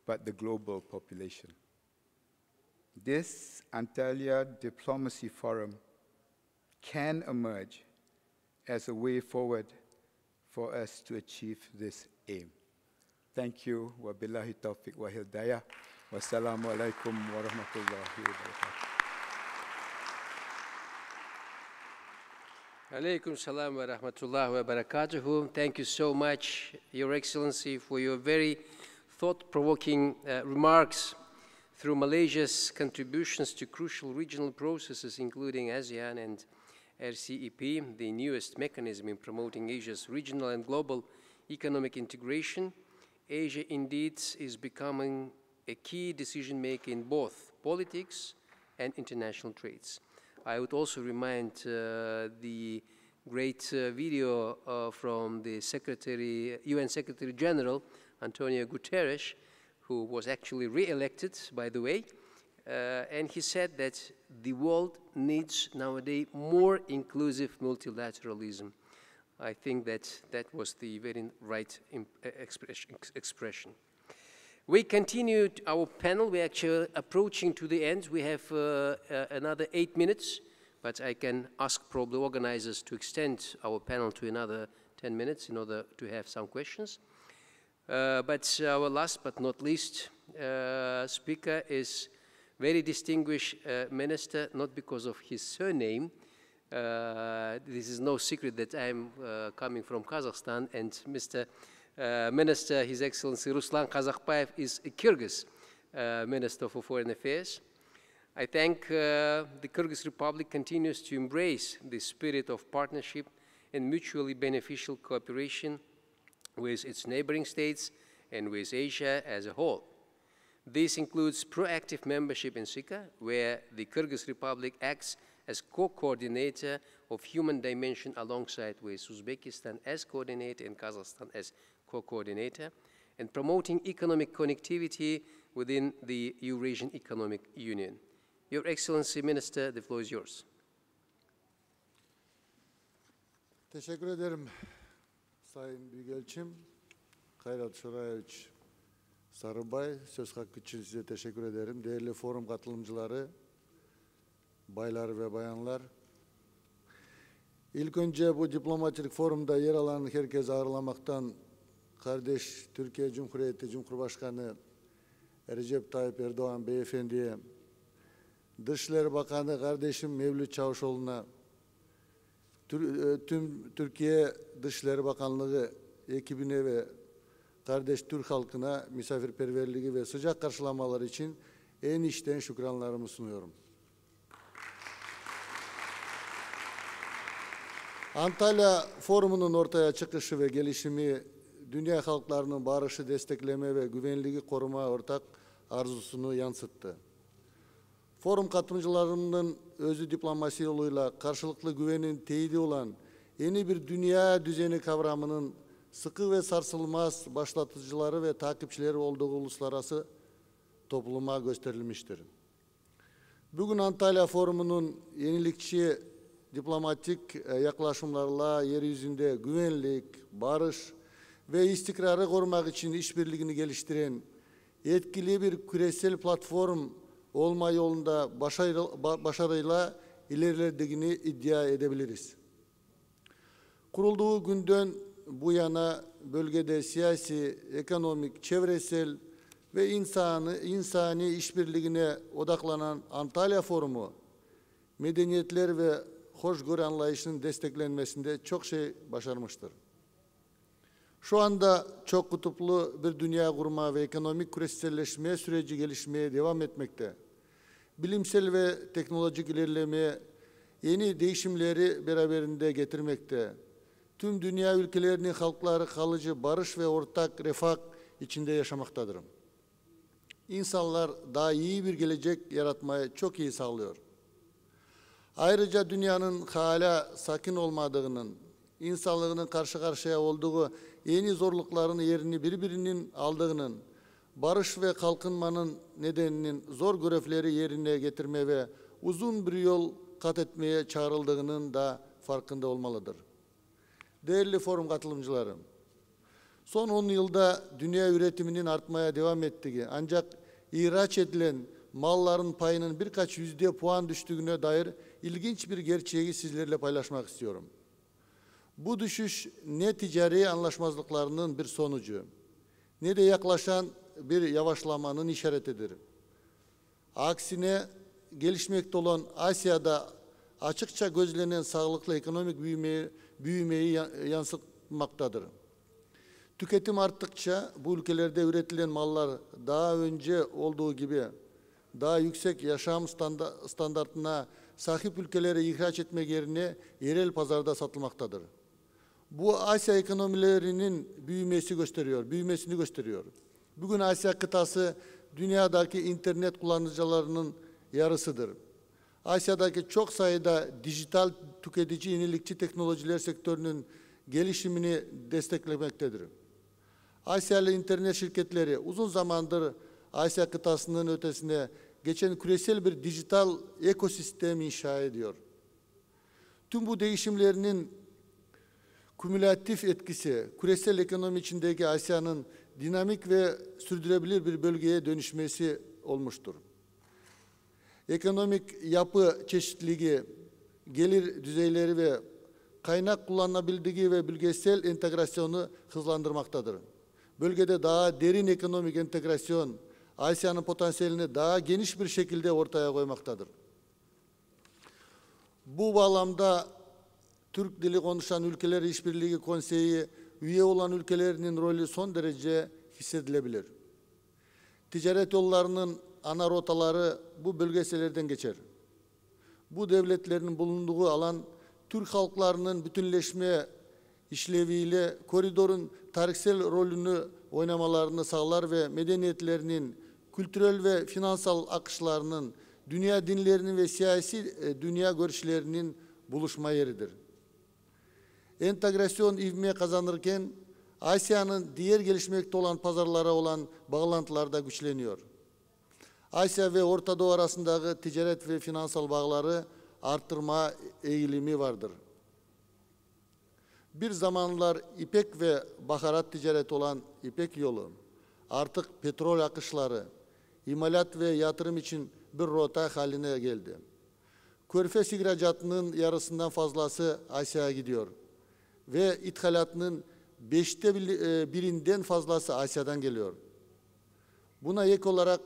but the global population. This Antalya Diplomacy Forum can emerge as a way forward for us to achieve this aim. Thank you. Wa billahi tawfiq wa hidayah. Wassalamu alaikum wa rahmatullahi wa barakatuh. Alaikum salam wa rahmatullahi wa barakatuh. Thank you so much, Your Excellency, for your very thought-provoking uh, remarks through Malaysia's contributions to crucial regional processes, including ASEAN and R C E P, the newest mechanism in promoting Asia's regional and global economic integration. Asia, indeed, is becoming a key decision-maker in both politics and international trades. I would also remind uh, the great uh, video uh, from the Secretary, U N Secretary-General, Antonio Guterres, who was actually re-elected, by the way, uh, and he said that the world needs nowadays more inclusive multilateralism. I think that that was the very right expression. We continued our panel. We're actually approaching to the end. We have uh, uh, another eight minutes, but I can ask probably organizers to extend our panel to another ten minutes in order to have some questions. Uh, but our last but not least uh, speaker is very distinguished uh, minister, not because of his surname. Uh, this is no secret that I'm uh, coming from Kazakhstan, and Mister Uh, Minister, His Excellency Ruslan Kazakbayev, is a Kyrgyz uh, Minister for Foreign Affairs. I thank uh, the Kyrgyz Republic continues to embrace the spirit of partnership and mutually beneficial cooperation with its neighboring states and with Asia as a whole. This includes proactive membership in C I C A, where the Kyrgyz Republic acts as co-coordinator of Human Dimension alongside with Uzbekistan as coordinator and Kazakhstan as co-coordinator, and promoting economic connectivity within the Eurasian Economic Union. Your Excellency, Minister, the floor is yours. Teşekkür ederim Sayın Büyükelçim. Kairat Sarybai, söz hakkı için size teşekkür ederim. Değerli forum katılımcıları, baylar ve bayanlar. İlk önce bu diplomatik forumda yer alan herkese ağırlamaktan kardeş Türkiye Cumhuriyeti Cumhurbaşkanı Recep Tayyip Erdoğan Beyefendi'ye, Dışişleri Bakanı kardeşim Mevlüt Çavuşoğlu'na, tüm Türkiye Dışişleri Bakanlığı ekibine ve kardeş Türk halkına misafirperverliği ve sıcak karşılamalar için en içten şükranlarımı sunuyorum. Antalya Forumu'nun ortaya çıkışı ve gelişimi, dünya halklarının barışı destekleme ve güvenliği koruma ortak arzusunu yansıttı. Forum katılımcılarının özü diplomasi yoluyla karşılıklı güvenin teyidi olan yeni bir dünya düzeni kavramının sıkı ve sarsılmaz başlatıcıları ve takipçileri olduğu uluslararası topluma gösterilmiştir. Bugün Antalya Forumu'nun yenilikçi diplomatik yaklaşımlarla yeryüzünde güvenlik, barış ve istikrarı korumak için işbirliğini geliştiren etkili bir küresel platform olma yolunda başarıyla ilerlediğini iddia edebiliriz. Kurulduğu günden bu yana bölgede siyasi, ekonomik, çevresel ve insanı, insani işbirliğine odaklanan Antalya Forumu, medeniyetler ve hoşgörü anlayışının desteklenmesinde çok şey başarmıştır. Şu anda çok kutuplu bir dünya kurma ve ekonomik küreselleşme süreci gelişmeye devam etmekte. Bilimsel ve teknolojik ilerleme yeni değişimleri beraberinde getirmekte. Tüm dünya ülkelerinin halkları kalıcı barış ve ortak refah içinde yaşamaktadır. İnsanlar daha iyi bir gelecek yaratmaya çok iyi sağlıyor. Ayrıca dünyanın hala sakin olmadığının, insanlığının karşı karşıya olduğu yeni zorlukların yerini birbirinin aldığının, barış ve kalkınmanın nedeninin zor görevleri yerine getirme ve uzun bir yol kat etmeye çağrıldığının da farkında olmalıdır. Değerli forum katılımcılarım, son on yılda dünya üretiminin artmaya devam ettiği, ancak ihraç edilen malların payının birkaç yüzde puan düştüğüne dair ilginç bir gerçeği sizlerle paylaşmak istiyorum. Bu düşüş ne ticari anlaşmazlıklarının bir sonucu, ne de yaklaşan bir yavaşlamanın işaretidir. Aksine gelişmekte olan Asya'da açıkça gözlenen sağlıklı ekonomik büyümeyi, büyümeyi yansıtmaktadır. Tüketim arttıkça bu ülkelerde üretilen mallar daha önce olduğu gibi daha yüksek yaşam standartına sahip ülkelere ihraç etmek yerine yerel pazarda satılmaktadır. Bu Asya ekonomilerinin büyümesi gösteriyor, büyümesini gösteriyor. Bugün Asya kıtası dünyadaki internet kullanıcılarının yarısıdır. Asya'daki çok sayıda dijital tüketici yenilikçi teknolojiler sektörünün gelişimini desteklemektedir. Asyalı internet şirketleri uzun zamandır Asya kıtasının ötesine geçen küresel bir dijital ekosistem inşa ediyor. Tüm bu değişimlerinin kümülatif etkisi, küresel ekonomi içindeki Asya'nın dinamik ve sürdürülebilir bir bölgeye dönüşmesi olmuştur. Ekonomik yapı çeşitliliği, gelir düzeyleri ve kaynak kullanılabildiği ve bölgesel entegrasyonu hızlandırmaktadır. Bölgede daha derin ekonomik entegrasyon, Asya'nın potansiyelini daha geniş bir şekilde ortaya koymaktadır. Bu bağlamda Türk dili konuşan ülkeler işbirliği konseyi üye olan ülkelerinin rolü son derece hissedilebilir. Ticaret yollarının ana rotaları bu bölgesellerden geçer. Bu devletlerin bulunduğu alan Türk halklarının bütünleşme işleviyle koridorun tarihsel rolünü oynamalarını sağlar ve medeniyetlerinin, kültürel ve finansal akışlarının dünya dinlerinin ve siyasi dünya görüşlerinin buluşma yeridir. Entegrasyon ivme kazanırken Asya'nın diğer gelişmekte olan pazarlara olan bağlantılar da güçleniyor. Asya ve Orta Doğu arasındaki ticaret ve finansal bağları artırma eğilimi vardır. Bir zamanlar ipek ve baharat ticareti olan İpek yolu, artık petrol akışları, imalat ve yatırım için bir rota haline geldi. Körfez ihracatının yarısından fazlası Asya'ya gidiyor ve ithalatının beşte birinden fazlası Asya'dan geliyor. Buna ek olarak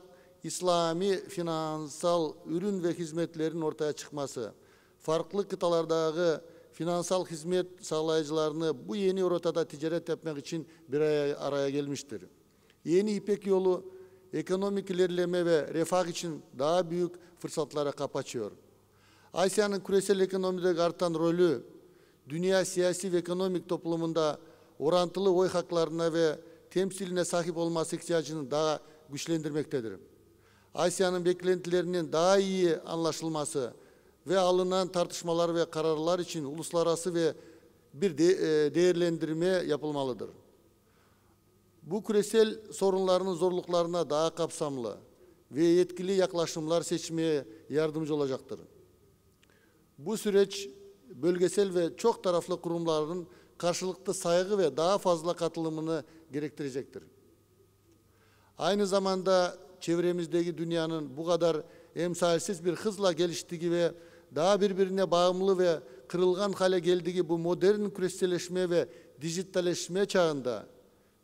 İslami finansal ürün ve hizmetlerin ortaya çıkması, farklı kıtalardaki finansal hizmet sağlayıcılarını bu yeni rotada ticaret yapmak için bir araya gelmiştir. Yeni İpek yolu ekonomik ilerleme ve refah için daha büyük fırsatlara kapı açıyor. Asya'nın küresel ekonomide artan rolü, dünya siyasi ve ekonomik toplumunda orantılı oy haklarına ve temsiline sahip olması ihtiyacını daha güçlendirmektedir. Asya'nın beklentilerinin daha iyi anlaşılması ve alınan tartışmalar ve kararlar için uluslararası ve bir değerlendirme yapılmalıdır. Bu küresel sorunların zorluklarına daha kapsamlı ve yetkili yaklaşımlar seçmeye yardımcı olacaktır. Bu süreç bölgesel ve çok taraflı kurumların karşılıklı saygı ve daha fazla katılımını gerektirecektir. Aynı zamanda çevremizdeki dünyanın bu kadar emsalsiz bir hızla geliştiği ve daha birbirine bağımlı ve kırılgan hale geldiği bu modern küreselleşme ve dijitalleşme çağında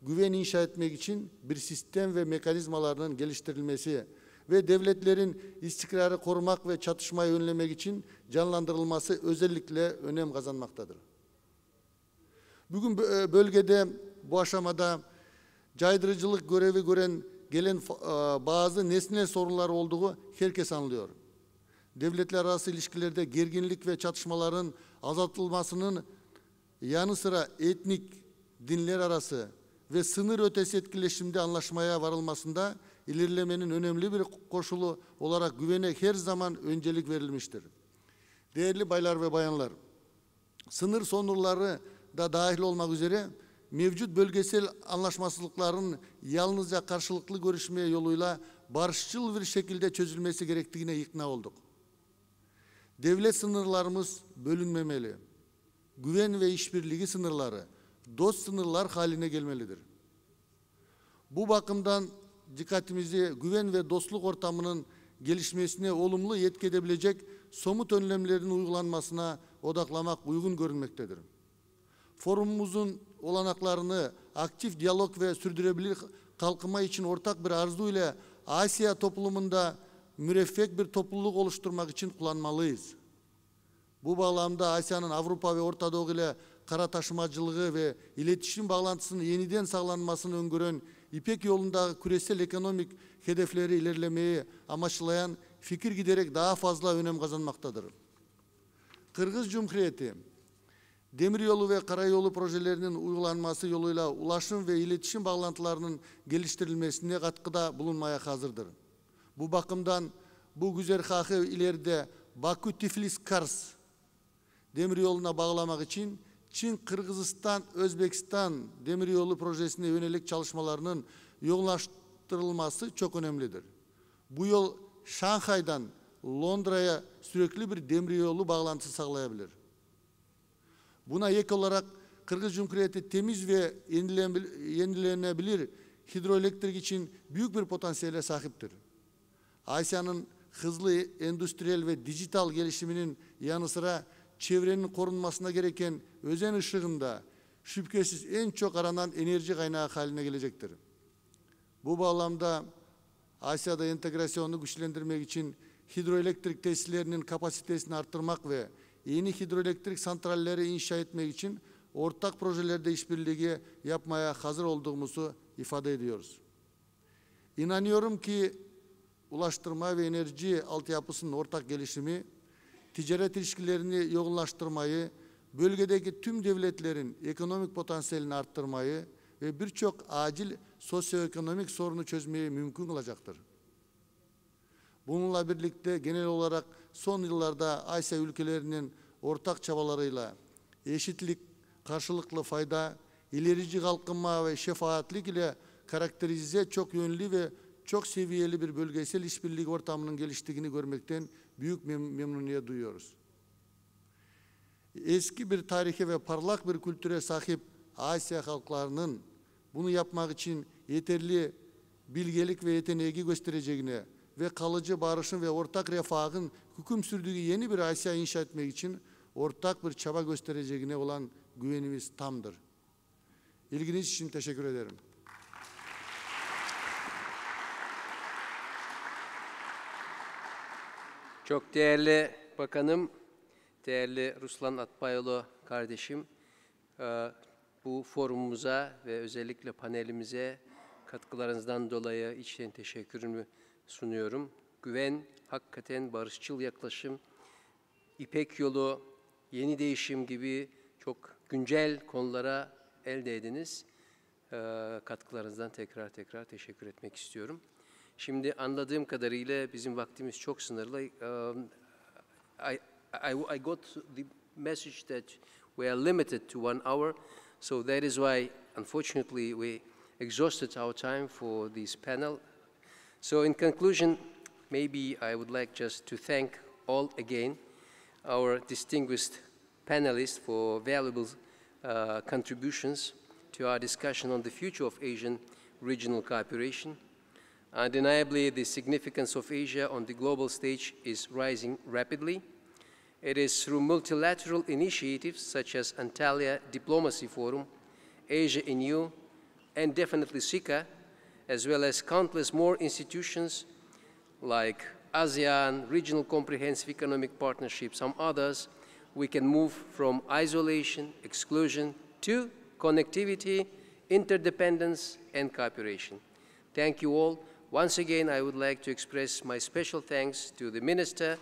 güven inşa etmek için bir sistem ve mekanizmalarının geliştirilmesi ve devletlerin istikrarı korumak ve çatışmayı önlemek için canlandırılması özellikle önem kazanmaktadır. Bugün bölgede bu aşamada caydırıcılık görevi gören gelen bazı nesnel sorunlar olduğu herkes anlıyor. Devletler arası ilişkilerde gerginlik ve çatışmaların azaltılmasının yanı sıra etnik, dinler arası ve sınır ötesi etkileşimde anlaşmaya varılmasında ilerlemenin önemli bir koşulu olarak güvene her zaman öncelik verilmiştir. Değerli baylar ve bayanlar, sınır sorunları da dahil olmak üzere mevcut bölgesel anlaşmazlıkların yalnızca karşılıklı görüşme yoluyla barışçıl bir şekilde çözülmesi gerektiğine ikna olduk. Devlet sınırlarımız bölünmemeli. Güven ve işbirliği sınırları, dost sınırlar haline gelmelidir. Bu bakımdan dikkatimizi güven ve dostluk ortamının gelişmesine olumlu etki edebilecek somut önlemlerin uygulanmasına odaklamak uygun görünmektedir. Forumumuzun olanaklarını aktif diyalog ve sürdürülebilir kalkınma için ortak bir arzuyla Asya toplumunda müreffeh bir topluluk oluşturmak için kullanmalıyız. Bu bağlamda Asya'nın Avrupa ve Orta Doğu ile kara taşımacılığı ve iletişim bağlantısının yeniden sağlanmasını öngören İpek yolundaki küresel ekonomik hedefleri ilerlemeyi amaçlayan fikir giderek daha fazla önem kazanmaktadır. Kırgız Cumhuriyeti, demiryolu ve karayolu projelerinin uygulanması yoluyla ulaşım ve iletişim bağlantılarının geliştirilmesine katkıda bulunmaya hazırdır. Bu bakımdan bu güzergahı ileride Bakü-Tiflis-Kars demiryoluna bağlamak için Çin, Kırgızistan, Özbekistan demiryolu projesine yönelik çalışmalarının yoğunlaştırılması çok önemlidir. Bu yol Şanghay'dan Londra'ya sürekli bir demiryolu bağlantısı sağlayabilir. Buna ek olarak Kırgız Cumhuriyeti temiz ve yenilenebilir hidroelektrik için büyük bir potansiyele sahiptir. Asya'nın hızlı endüstriyel ve dijital gelişiminin yanı sıra çevrenin korunmasına gereken özen ışığında şüphesiz en çok aranan enerji kaynağı haline gelecektir. Bu bağlamda Asya'da entegrasyonu güçlendirmek için hidroelektrik tesislerinin kapasitesini arttırmak ve yeni hidroelektrik santralleri inşa etmek için ortak projelerde işbirliği yapmaya hazır olduğumuzu ifade ediyoruz. İnanıyorum ki ulaştırma ve enerji altyapısının ortak gelişimi, ticaret ilişkilerini yoğunlaştırmayı, bölgedeki tüm devletlerin ekonomik potansiyelini arttırmayı ve birçok acil sosyoekonomik sorunu çözmeyi mümkün olacaktır. Bununla birlikte genel olarak son yıllarda Asya ülkelerinin ortak çabalarıyla eşitlik, karşılıklı fayda, ilerici kalkınma ve şefaatlik ile karakterize çok yönlü ve çok seviyeli bir bölgesel işbirlik ortamının geliştiğini görmekten büyük mem memnuniyet duyuyoruz. Eski bir tarihe ve parlak bir kültüre sahip Asya halklarının bunu yapmak için yeterli bilgelik ve yeteneği göstereceğine ve kalıcı barışın ve ortak refahın hüküm sürdüğü yeni bir Asya inşa etmek için ortak bir çaba göstereceğine olan güvenimiz tamdır. İlginiz için teşekkür ederim. Çok değerli bakanım, değerli Ruslan Atbayoğlu kardeşim, bu forumumuza ve özellikle panelimize katkılarınızdan dolayı içten teşekkürümü sunuyorum. Güven, hakikaten barışçıl yaklaşım, İpek yolu, yeni değişim gibi çok güncel konulara elde ediniz. Katkılarınızdan tekrar tekrar teşekkür etmek istiyorum. Şimdi anladığım kadarıyla bizim vaktimiz çok sınırlı. Um, I, I, I got the message that we are limited to one hour. So that is why, unfortunately, we exhausted our time for this panel. So in conclusion, maybe I would like just to thank all again our distinguished panelists for valuable uh, contributions to our discussion on the future of Asian regional cooperation. Undeniably, the significance of Asia on the global stage is rising rapidly. It is through multilateral initiatives such as Antalya Diplomacy Forum, Asia in You, and definitely C I C A, as well as countless more institutions like ASEAN, Regional Comprehensive Economic Partnership, some others, we can move from isolation, exclusion, to connectivity, interdependence, and cooperation. Thank you all. Once again, I would like to express my special thanks to the Minister,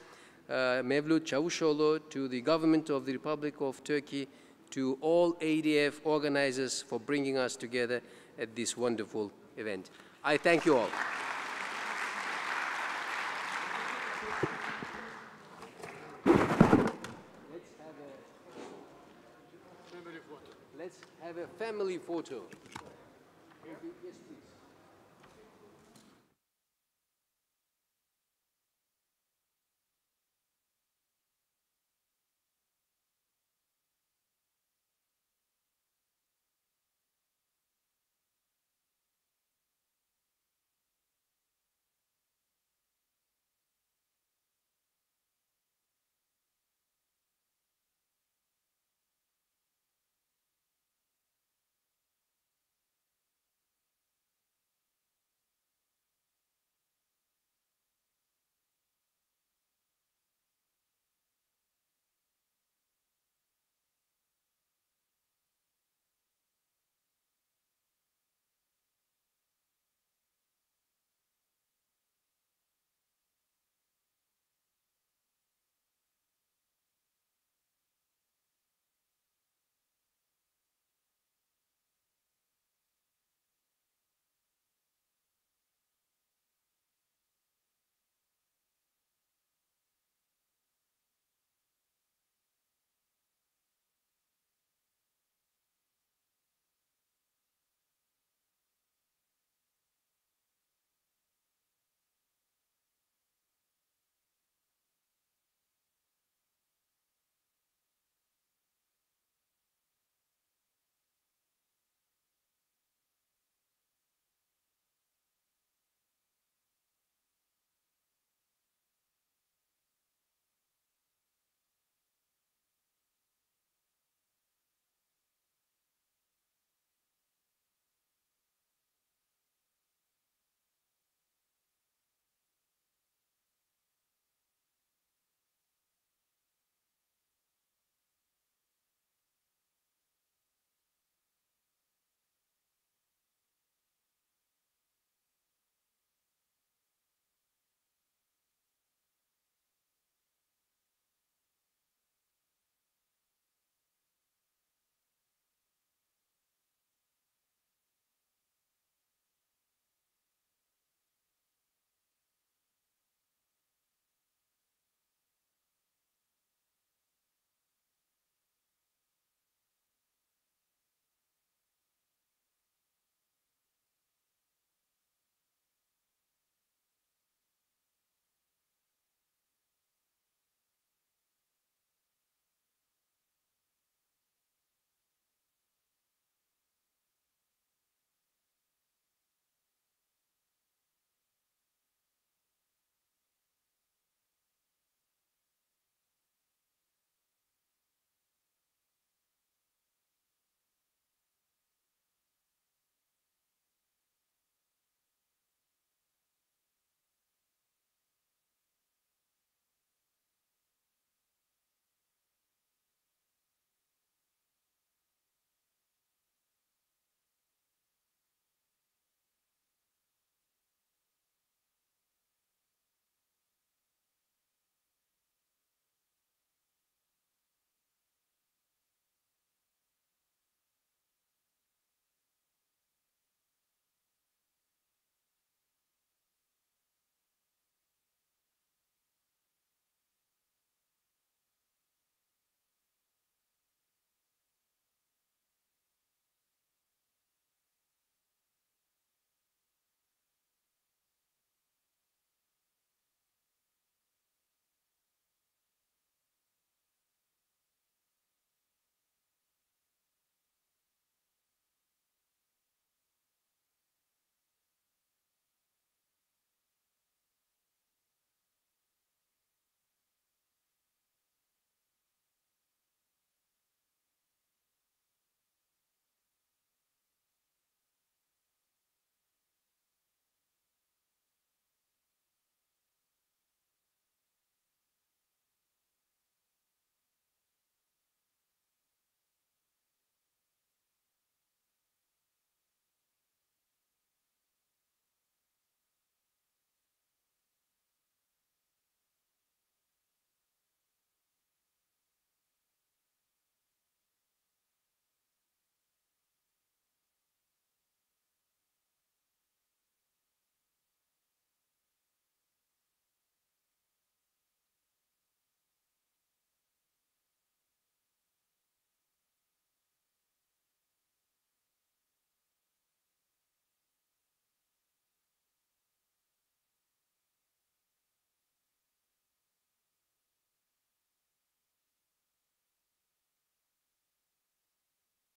uh, Mevlüt Çavuşoğlu, to the Government of the Republic of Turkey, to all A D F organizers for bringing us together at this wonderful event. I thank you all. Let's have a family photo. Let's have a family photo. Yes, please.